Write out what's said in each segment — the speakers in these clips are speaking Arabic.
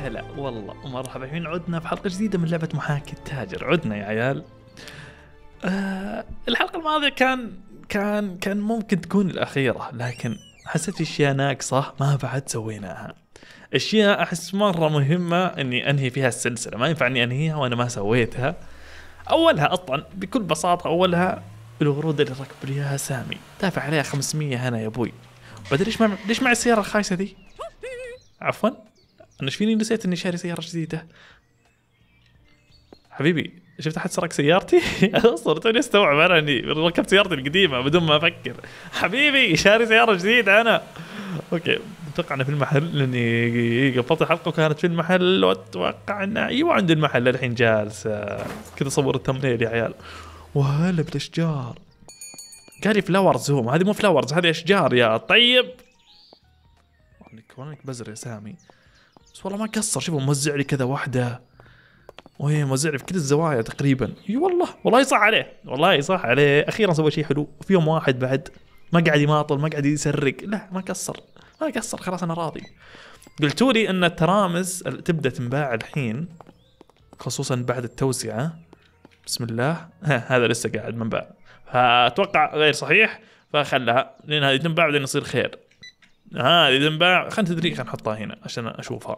هلا والله ومرحبا. الحين عدنا في حلقة جديدة من لعبة محاكي التاجر. عدنا يا عيال. الحلقة الماضية كان ممكن تكون الأخيرة، لكن حسيت في أشياء ناقصة ما بعد سويناها. أشياء أحس مرة مهمة إني أنهي فيها السلسلة، ما ينفع إني أنهيها وأنا ما سويتها. أولها أصلا بكل بساطة، أولها الورود اللي ركب لي إياها سامي، دافع عليها 500 أنا يا أبوي. بعدين ليش مع السيارة الخايسة ذي؟ عفوا؟ أنا إيش فيني نسيت إني شاري سيارة جديدة؟ حبيبي شفت أحد سرق سيارتي؟ أصلا توني أستوعب أنا إني ركبت سيارتي القديمة بدون ما أفكر. حبيبي شاري سيارة جديدة أنا. أوكي أتوقع أنا في المحل، لأني قفلت الحلقة وكانت في المحل، وأتوقع أن أيوه عند المحل الحين جالسة كذا. صور التمثيل يا عيال. وهلا بالأشجار. قال لي فلاورز، هم هذه مو فلاورز، هذه أشجار يا طيب. وأنك بزر يا سامي. بس والله ما قصر، شوفوا موزع لي كذا واحدة، وهي موزع لي في كل الزوايا تقريبا. اي والله، والله يصح عليه، والله يصح عليه، أخيرا سوى شيء حلو. وفي يوم واحد بعد ما قاعد يماطل، ما قاعد يسرق، لا ما قصر، ما قصر، خلاص أنا راضي. قلتوا لي أن الترامز تبدأ تنباع الحين، خصوصا بعد التوسعة. بسم الله، هذا لسه قاعد منباع، فأتوقع غير صحيح، فخلها لأن هذه تنباع بعدين يصير خير. هذه تنباع، خلنا تدري، خلنا نحطها هنا عشان اشوفها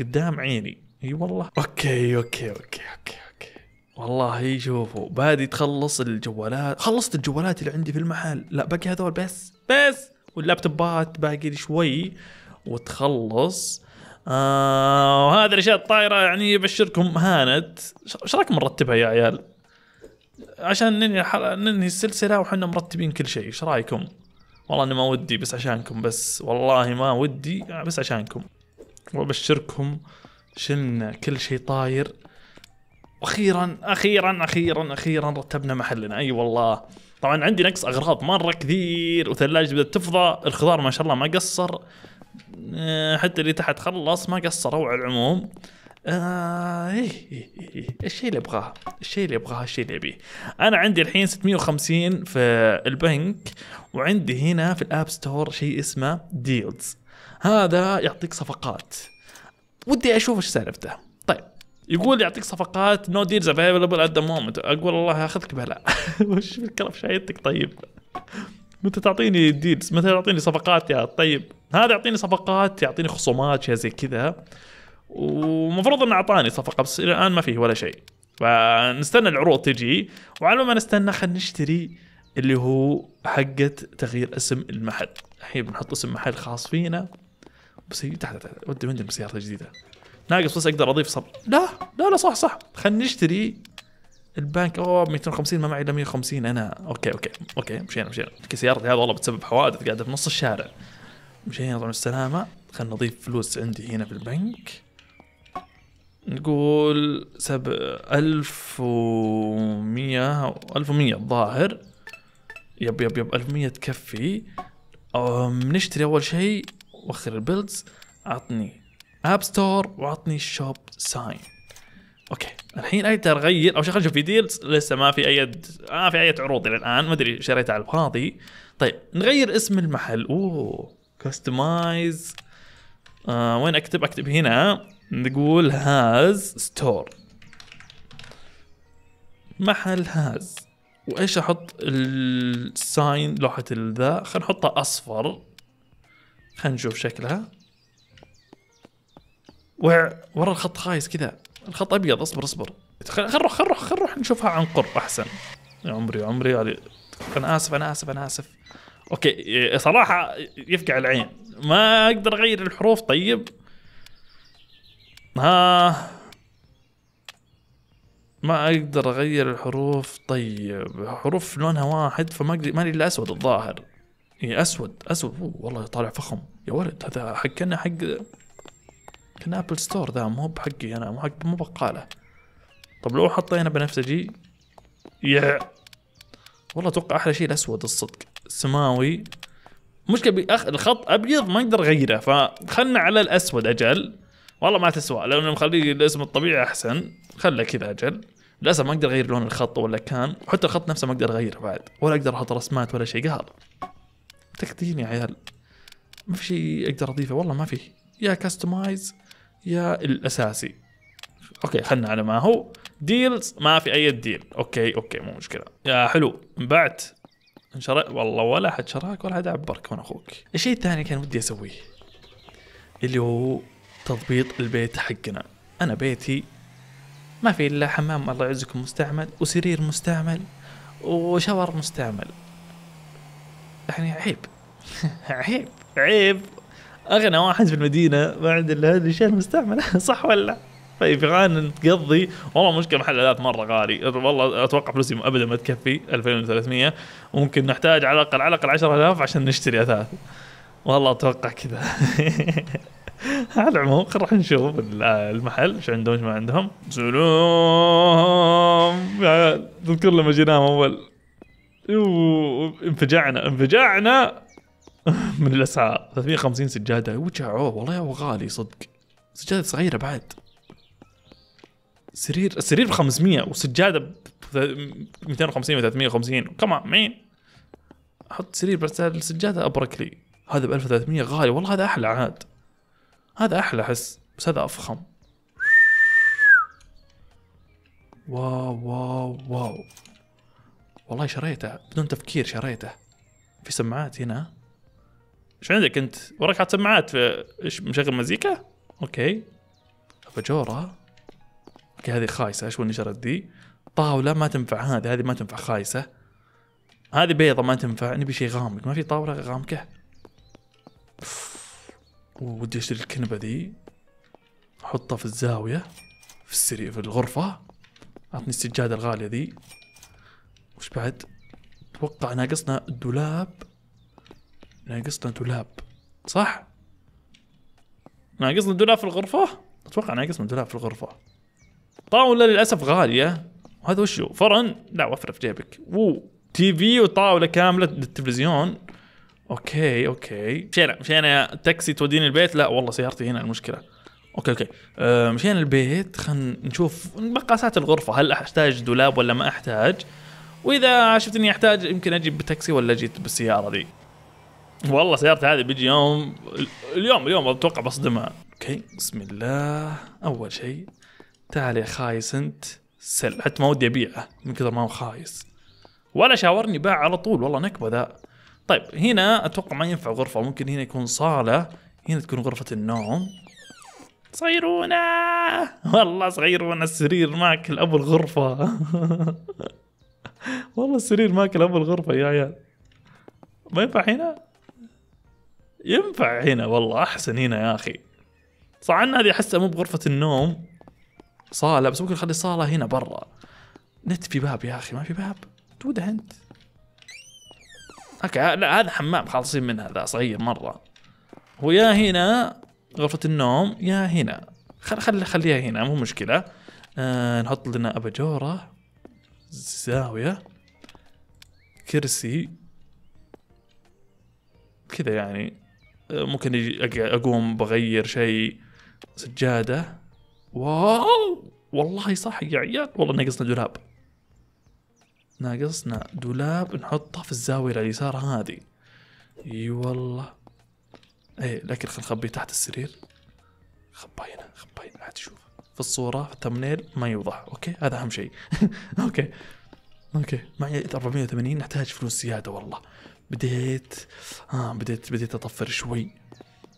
قدام عيني. اي والله. اوكي اوكي اوكي اوكي اوكي. والله شوفوا بادي تخلص الجوالات، خلصت الجوالات اللي عندي في المحل، لا باقي هذول بس واللابتوبات باقي لي شوي وتخلص. وهذه الاشياء الطايره يعني ابشركم هانت. ايش رايكم نرتبها يا عيال؟ عشان ننهي السلسله وحنا مرتبين كل شيء، ايش رايكم؟ والله أنا ما ودي بس عشانكم، بس والله ما ودي بس عشانكم. وأبشركم شلنا كل شيء طاير، وأخيرا أخيرا أخيرا أخيرا رتبنا محلنا. أي والله. طبعا عندي نقص أغراض مرة كثير، وثلاجة بدأت تفضى، الخضار ما شاء الله ما قصر، حتى اللي تحت خلص ما قصروا على العموم. الشيء اللي ابغاه، الشيء اللي ابغاه، الشيء اللي ابيه. انا عندي الحين 650 في البنك، وعندي هنا في الاب ستور شيء اسمه ديلز، هذا يعطيك صفقات. ودي اشوف ايش سالفته. طيب يقول يعطيك صفقات نو ديلز افيلبل ات ذا مومنت. اقول والله اخذك بهلا. وش الكلام شايتك؟ طيب متى تعطيني ديلز؟ متى تعطيني صفقات يا طيب؟ هذا يعطيني صفقات، يعطيني خصومات، شيء زي كذا، ومفروض انه اعطاني صفقه بس الى الان ما فيه ولا شيء. فنستنى العروض تجي، وعلى ما نستنى خلينا نشتري اللي هو حقه تغيير اسم المحل. الحين بنحط اسم محل خاص فينا. بس هي تحت ودي منزل بسيارتي الجديده. ناقص بس اقدر اضيف صب. لا لا لا صح صح، خلينا نشتري البنك. اوه 250، ما معي الا 150 انا. اوكي اوكي اوكي مشينا. سيارتي هذا والله بتسبب حوادث، قاعده في نص الشارع. مشينا طبعا السلامه. خلينا نضيف فلوس عندي هنا في البنك. نقول 1100 1100 الظاهر. يب 1100 تكفي. بنشتري اول شيء، وخر البيلدز، اعطني اب ستور واعطني شوب ساين. اوكي الحين اقدر اغير او شغل. شوف في ديلز لسه ما في اي عروض الى الان، ما ادري شريتها على الفاضي. طيب نغير اسم المحل. اوه كستمايز. وين اكتب؟ اكتب هنا، نقول هاز ستور، محل هاز. وايش احط؟ الساين لوحة الذا، خلينا نحطها اصفر، خلينا نشوف شكلها. ورا الخط خايس كذا، الخط ابيض. اصبر اصبر، خلينا نروح نشوفها عن قرب احسن. يا عمري يا عمري، انا اسف. اوكي صراحة يفقع العين، ما اقدر اغير الحروف. طيب ما اقدر اغير الحروف. طيب حروف لونها واحد، فما اقدر، مالي الا اسود الظاهر. اي اسود. أوه والله طالع فخم يا ولد. هذا حق كنا كنا ابل ستور، ذا مو بحقي انا، مو بقاله. طب لو حطينا بنفسجي يا والله اتوقع احلى شيء الاسود الصدق. سماوي مشكلة الخط ابيض ما اقدر اغيره، فخلنا على الاسود اجل. والله ما تسوى لانه مخليه الاسم الطبيعي احسن، خله كذا اجل. للاسف ما اقدر اغير لون الخط ولا كان، وحتى الخط نفسه ما اقدر اغيره بعد، ولا اقدر احط رسمات ولا شيء. قهر تكتين يا عيال، ما في شيء اقدر اضيفه والله، ما في. يا كاستمايز يا الاساسي. اوكي خلنا على ما هو. ديلز ما في اي ديل. اوكي مو مشكله. يا حلو انبعت انشرا والله، ولا حد شراك ولا حد عبرك وانا اخوك. الشيء الثاني كان ودي اسويه اللي هو تضبيط البيت حقنا. انا بيتي ما في الا حمام الله يعزكم مستعمل، وسرير مستعمل، وشاور مستعمل. يعني عيب عيب عيب اغنى واحد في المدينه ما عنده الا هذه الاشياء المستعمله، صح ولا؟ فيبغانا نتقضي. والله مشكله محل الالات مره غالي، والله اتوقع فلوسي ابدا ما تكفي 2300، وممكن نحتاج على الاقل 10000 عشان نشتري اثاث. والله اتوقع كذا. على العموم خلينا نروح نشوف المحل ايش عندهم ايش ما عندهم. سلام. تذكر لما جيناهم اول انفجعنا من الاسعار. 350 سجاده وجعوه والله يا غالي صدق. سجاده صغيره بعد. السرير ب 500 وسجاده ب 250 و 350 كمان. مين احط سرير بس السجاده ابرك لي. هذا ب 1300 غالي والله. هذا احلى عاد، هذا احلى احس، بس هذا افخم. واو والله شريته بدون تفكير شريته. في سماعات هنا. ايش عندك انت؟ وراك حاط سماعات في ايش مشغل مزيكا؟ اوكي. اباجوره. اوكي هذه خايسه ايش وين شريت دي؟ طاوله ما تنفع هذه ما تنفع خايسه. هذه بيضه ما تنفع، نبي شيء غامق، ما في طاوله غامقه. ودي اشتري الكنبه دي احطها في الزاويه في السرير في الغرفه. اعطني السجاده الغاليه ذي. وش بعد؟ اتوقع ناقصنا الدولاب. ناقصنا دولاب صح؟ ناقصنا دولاب في الغرفه؟ اتوقع ناقصنا دولاب في الغرفه. طاوله للاسف غاليه. وهذا وشو؟ فرن؟ لا وفره في جيبك. تي في وطاوله كامله للتلفزيون. اوكي مشينا تاكسي توديني البيت. لا والله سيارتي هنا المشكله. اوكي مشينا البيت. خلينا نشوف مقاسات الغرفه، هل احتاج دولاب ولا ما احتاج؟ واذا شفت اني احتاج يمكن اجيب بتاكسي ولا جيت بالسياره دي. والله سيارتي هذه بيجي يوم اليوم اتوقع بصدمها. اوكي بسم الله. اول شيء تعال يا خايس انت سل، حتى ما ودي ابيعه من كثر ما هو خايس، ولا شاورني باع على طول. والله نكبه ذا. طيب هنا اتوقع ما ينفع غرفه، ممكن هنا يكون صاله، هنا تكون غرفه النوم. صغيرونه والله صغيرونه. السرير ماكل ابو الغرفه. والله السرير ماكل ابو الغرفه يا عيال. ما ينفع هنا؟ ينفع هنا والله احسن هنا يا اخي. صح ان هذه احسها مو بغرفه النوم، صاله، بس ممكن اخلي الصاله هنا برا. نت في باب يا اخي ما في باب توده انت. اوكي لا هذا حمام خالصين منه، هذا صغير مره. هو يا هنا غرفه النوم يا هنا. خليها هنا مو مشكله. نحط لنا اباجوره، زاويه، كرسي كذا يعني ممكن اقوم بغير شيء، سجاده. واو والله صح يا عيال. والله ناقصنا دولاب، نحطه في الزاويه اليسار هذه. اي والله. اي لكن خل نخبيه تحت السرير. خباه هنا، ما حد يشوف. في الصوره في التمنيل ما يوضح. اوكي هذا اهم شيء. اوكي معي 480. نحتاج فلوس زياده والله. بديت اطفر شوي.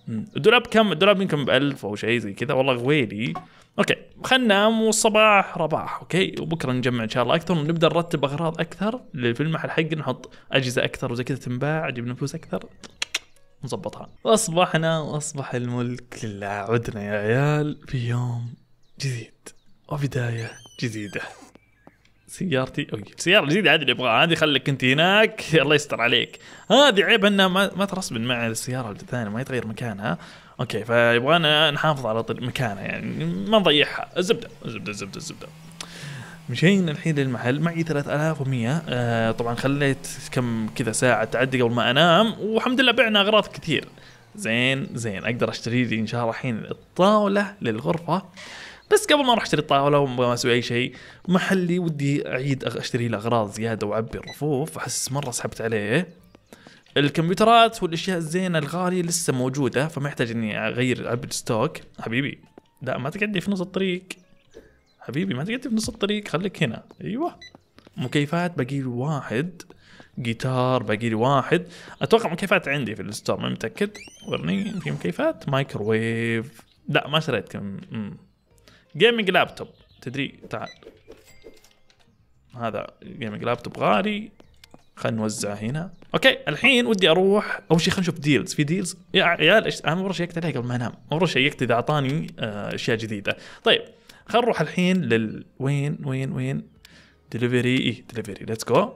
الدولاب كم؟ الدولاب يمكن ب 1000 او شيء زي كذا. والله غويلي. اوكي خلنا ننام والصباح رباح. اوكي وبكره نجمع ان شاء الله اكثر، ونبدا نرتب اغراض اكثر في المحل حقنا، نحط اجهزه اكثر وزي كذا تنباع، نجيب لنا فلوس اكثر نظبطها. واصبحنا واصبح الملك لله. عدنا يا عيال في يوم جديد وبدايه جديده. سيارتي سيارة جديدة هذه اللي ابغاها. هذه خليك انت هناك الله يستر عليك. هذه عيب انها ما ترسبن مع السيارة الثانية، ما يتغير مكانها. اوكي فيبغانا نحافظ على مكانها يعني ما نضيعها. الزبدة. مشينا الحين للمحل. معي 3100. طبعا خليت كم كذا ساعة تعدي قبل ما انام، والحمد لله بعنا اغراض كثير. زين اقدر اشتري لي ان شاء الله الحين الطاولة للغرفة. بس قبل ما اروح اشتري الطاوله وما اسوي اي شيء، محلي ودي اعيد اشتري له اغراض زياده واعبي الرفوف، احس مره سحبت عليه. الكمبيوترات والاشياء الزينه الغاليه لسه موجوده، فما يحتاج اني اغير الستوك. حبيبي لا ما تقعدي في نص الطريق حبيبي، ما تقعدي في نص الطريق، خليك هنا. ايوه مكيفات باقي لي واحد، جيتار باقي لي واحد، اتوقع مكيفات عندي في الستور ما متاكد. ورني في مكيفات، مايكروويف لا ما شريت كم. جيمنج لابتوب تدري، تعال هذا جيمنج لابتوب غالي، خلينا نوزعه هنا. اوكي الحين ودي اروح اول شيء خلينا نشوف ديلز، في ديلز يا عيال. انا مره شيكت عليه قبل ما انام، مره شيكت اذا اعطاني اشياء جديده. طيب خلينا نروح الحين وين دليفري، دليفري ليتس جو.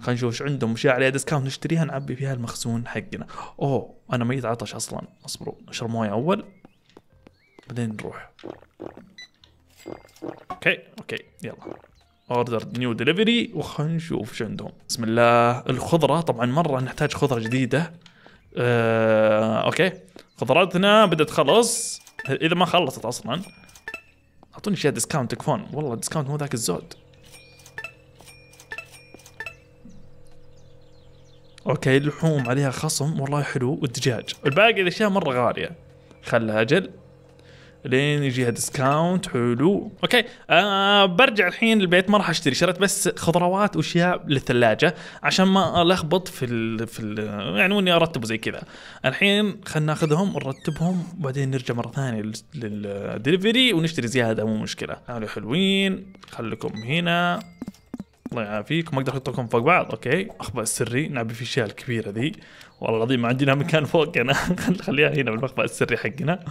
خلينا نشوف ايش عندهم اشياء عليها ديسكاونت نشتريها نعبي فيها المخزون حقنا. اوه انا ميت عطش اصلا، اصبروا نشرب مويه اول بعدين نروح. اوكي يلا اوردر نيو دليفري وخلينا نشوف ايش عندهم. بسم الله. الخضره طبعا مره نحتاج خضره جديده. اوكي خضراتنا بدأت تخلص اذا ما خلصت اصلا. اعطوني اشياء ديسكاونت تكفون، والله الديسكاونت مو ذاك الزود. اوكي اللحوم عليها خصم والله حلو، والدجاج، الباقي الاشياء مره غاليه خلها اجل لين يجيها ديسكاونت. حلو اوكي. برجع الحين البيت، ما راح اشتري، شريت بس خضروات واشياء للثلاجه عشان ما الخبط في ال يعني واني ارتب زي كذا. الحين خلينا ناخذهم نرتبهم وبعدين نرجع مره ثانيه للدليفري ونشتري زياده مو مشكله. تعالوا حلوين خليكم هنا الله يعافيك، ما اقدر احطكم فوق بعض. اوكي مخبأ السري نعبي في الاشياء الكبيره ذي، والله العظيم ما عندنا مكان فوق انا خليها هنا بالمخبأ السري حقنا.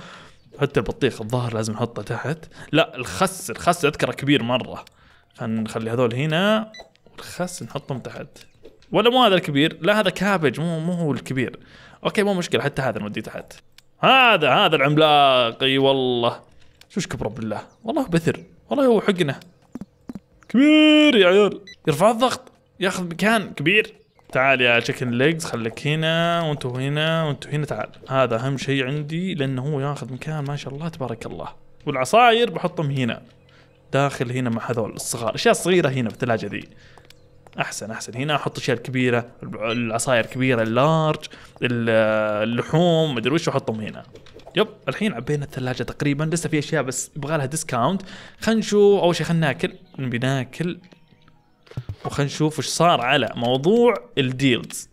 حتى البطيخ الظاهر لازم نحطه تحت. لا الخس، الخس اذكره كبير مره، خلينا نخلي هذول هنا والخس نحطهم تحت. ولا مو هذا الكبير، لا هذا كابج مو هو الكبير. اوكي مو مشكله حتى هذا نوديه تحت. هذا العملاق اي والله شوش كبره بالله، والله بثر، والله هو حقنه كبير يا عيال، يرفع الضغط ياخذ مكان كبير. تعال يا تشيكن ليجز خليك هنا وانتو هنا وانتو هنا. تعال هذا اهم شيء عندي لانه هو ياخذ مكان ما شاء الله تبارك الله. والعصاير بحطهم هنا داخل هنا مع هذول الصغار، الاشياء الصغيره هنا في الثلاجه ذي احسن هنا احط الاشياء الكبيره، العصاير كبيره اللارج، اللحوم مدري وش احطهم هنا. يب الحين عبينا الثلاجه تقريبا، لسه في اشياء بس يبغى لها ديسكاونت. خلينا نشوف اول شيء، خلينا ناكل، نبي ناكل وخلينا نشوف وش صار على موضوع الديلز.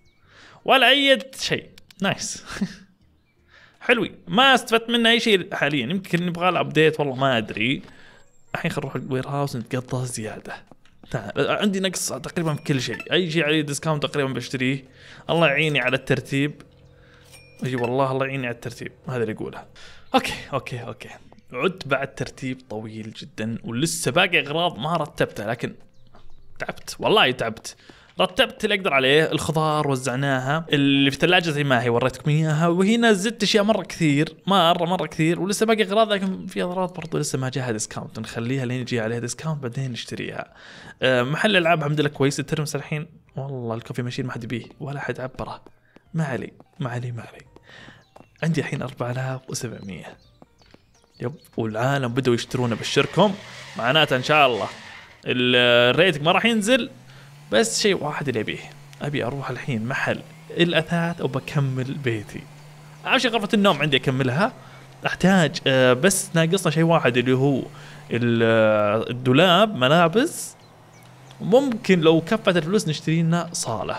ولا اي شيء نايس حلوين، ما استفدت منه اي شيء حاليا، يمكن نبغى له ابديت والله ما ادري. الحين خلينا نروح الوير هاوس نتقطع زياده. تعال عندي نقص تقريبا في كل شيء، اي شيء عليه ديسكاونت تقريبا بشتريه. الله يعيني على الترتيب، اي والله الله يعيني على الترتيب، هذا اللي يقوله. اوكي عدت بعد ترتيب طويل جدا ولسه باقي اغراض ما رتبتها، لكن تعبت والله تعبت. رتبت اللي اقدر عليه، الخضار وزعناها، اللي في الثلاجه زي ما هي وريتكم اياها، وهنا زدت اشياء مره كثير مره كثير، ولسه باقي اغراض لكن في اغراض برضو لسه ما جاها ديسكاونت، نخليها لين يجي عليها ديسكاونت بعدين نشتريها. محل الالعاب الحمد لله كويس، الترمس الحين والله الكوفي ماشين ما حد يبيه ولا حد عبره، ما علي عندي الحين 4700. يب والعالم بدوا يشترونه، ابشركم معناته ان شاء الله الريتك ما راح ينزل. بس شيء واحد اللي ابيه، ابي اروح الحين محل الاثاث وبكمل بيتي. اهم شيء غرفه النوم عندي اكملها، احتاج بس ناقصنا شيء واحد اللي هو الدولاب ملابس، ممكن لو كفت الفلوس نشتري لنا صاله.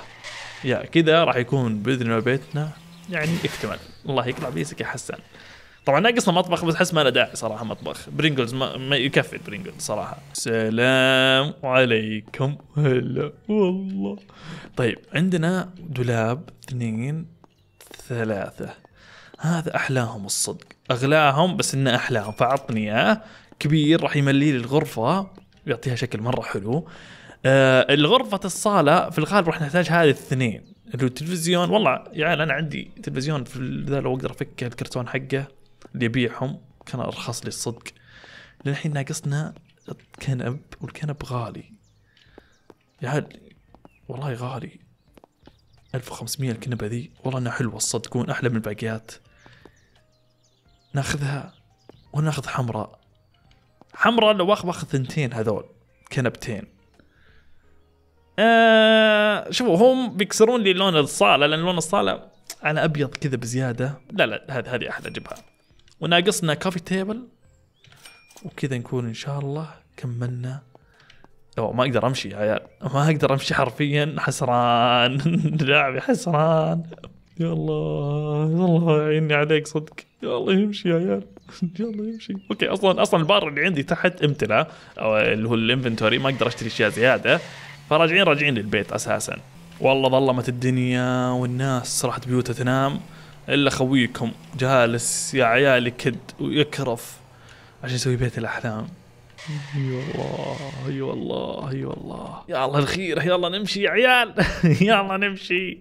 يا كذا راح يكون باذن الله بيتنا يعني اكتمل. الله يقطع بيسك يا حسان. طبعا ناقصنا مطبخ بس احس ما له داعي صراحه مطبخ، برينجلز ما يكفي البرينجلز صراحه. سلام عليكم هلا والله. طيب عندنا دولاب 2 3، هذا احلاهم الصدق، اغلاهم بس انه احلاهم، فعطني اياه كبير راح يملي لي الغرفه ويعطيها شكل مره حلو. الغرفه الصاله في الغالب راح نحتاج هذه الاثنين، التلفزيون والله يا عيال انا عندي تلفزيون في ذا، لو اقدر افك الكرتون حقه اللي يبيعهم كان ارخص لي الصدق. لان الحين ناقصنا كنب، والكنب غالي يا عيال والله غالي، 1500 الكنبه ذي، والله انها حلوه الصدق تكون احلى من الباقيات. ناخذها وناخذ حمراء، حمراء لو باخذ ثنتين هذول كنبتين. شوفوا هم بيكسرون لي لون الصاله لان لون الصاله على ابيض كذا بزياده، لا هذه احلى اجيبها. وناقصنا كوفي تيبل وكذا نكون ان شاء الله كملنا. أو ما اقدر امشي يا عيال، ما اقدر امشي حرفيا، حسران لاعبي حسران. يا الله يا الله يعيني عليك صدق، يا الله يمشي يا عيال يا الله يمشي. اوكي اصلا البار اللي عندي تحت امتلأ، او اللي هو الانفنتوري، ما اقدر اشتري اشياء زياده، فراجعين للبيت اساسا. والله ظلمت الدنيا والناس راحت بيوتها تنام، الا خويكم جالس يا عيال يكد ويكرف عشان يسوي بيت الاحلام. اي والله اي والله اي والله. يلا الخير، يلا نمشي يا عيال يلا نمشي.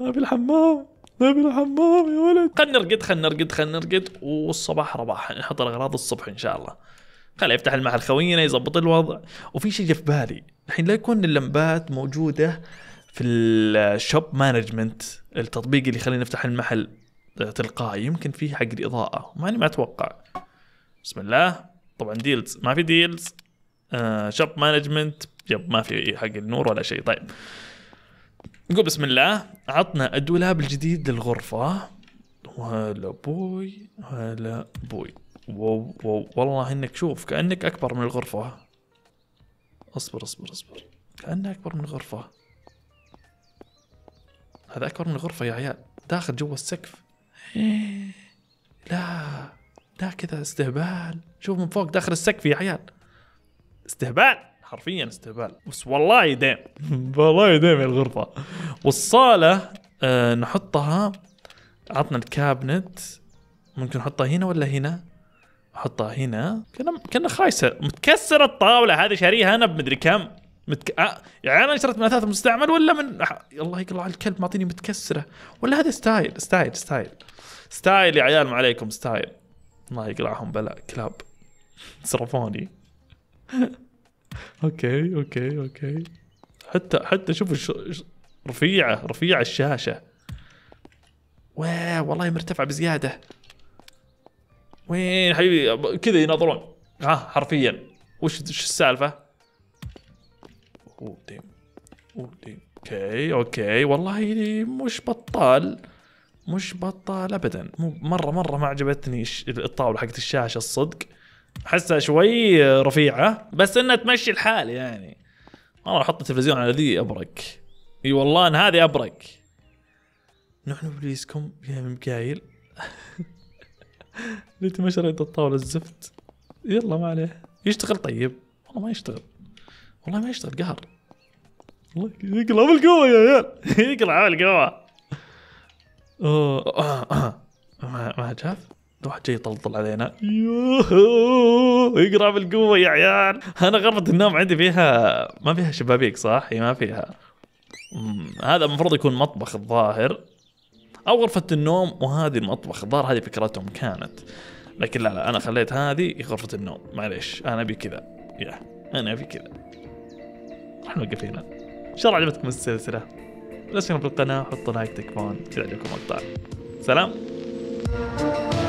ابي الحمام ابي الحمام يا ولد. خلنا نرقد خلنا نرقد خلنا نرقد، والصباح رباح نحط الاغراض الصبح ان شاء الله. خليه يفتح المحل خوينا يظبط الوضع. وفي شيء جه في بالي الحين، لا يكون اللمبات موجوده في الشوب مانجمنت، التطبيق اللي يخلينا نفتح المحل تلقائي، يمكن فيه حق الاضاءه، ماني ما اتوقع. بسم الله. طبعا ديلز ما في ديلز، شوب مانجمنت ما في حق النور ولا شيء. طيب نقول بسم الله. عطنا الدولاب الجديد للغرفه. هلا بوي هلا بوي. واو واو والله انك شوف كانك اكبر من الغرفه. اصبر اصبر اصبر، كانه اكبر من الغرفه. هذا اكبر من الغرفه يا عيال، داخل جوا السقف. لا لا كذا استهبال، شوف من فوق داخل السقف يا عيال، استهبال حرفيا استهبال. بس والله يديم والله يديم الغرفه. والصاله نحطها، عطنا الكابنت، ممكن نحطها هنا ولا هنا؟ احطها هنا. كنا خايسه متكسره الطاوله هذه، شاريها انا بمدري كم. يعني انا اشتريت من اثاث مستعمل ولا من الله يقلع الكلب معطيني متكسره، ولا هذا ستايل ستايل ستايل ستايل يا عيال، ما عليكم ستايل. الله يقلعهم بلا كلاب صرفوني. اوكي اوكي اوكي. حتى شوفوا رفيعه الشاشه. واو والله مرتفعه بزياده. وين حبيبي كذا يناظرون حرفيا. وش السالفه؟ اوه ديم اوه ديم. اوكي اوكي والله مش بطال ابدا. مره ما عجبتني الطاوله حقت الشاشه الصدق، احسها شوي رفيعه، بس انها تمشي الحال يعني. والله احط التلفزيون على ذي ابرق. اي والله ان هذه ابرق. نحن ابليسكم يا مكايل. ليت ما شريت الطاوله الزفت. يلا ما عليه يشتغل. طيب والله ما يشتغل، والله ما يشتغل قهر. والله يقلع بالقوه يا عيال يقلع بالقوه. ما شاف واحد جاي يطلطل علينا. يقلع بالقوه يا عيال. انا غرفه النوم عندي فيها ما فيها شبابيك صح؟ هي ما فيها. هذا المفروض يكون مطبخ الظاهر، أو غرفة النوم وهذه المطبخ، الظاهر هذه فكرتهم كانت. لكن لا أنا خليت هذه غرفة النوم، معليش أنا أبي كذا، أنا أبي كذا. راح نوقف هنا. إن شاء الله عجبتكم السلسلة. لا تنسون في القناة، حطوا لايك تكفون، إذا عجبكم المقطع. سلام.